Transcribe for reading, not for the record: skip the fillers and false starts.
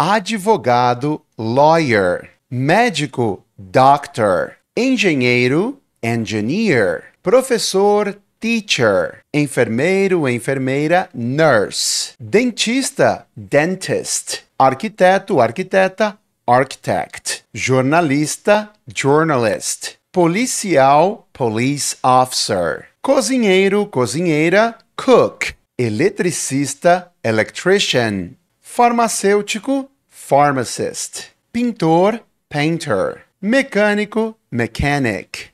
advogado, lawyer, médico, doctor, engenheiro, engineer, professor, teacher, enfermeiro, enfermeira, nurse, dentista, dentist, arquiteto, arquiteta, architect, jornalista, journalist, policial, police officer, cozinheiro, cozinheira, cook, eletricista, electrician, farmacêutico, pharmacist, pintor, painter, mecânico, mechanic,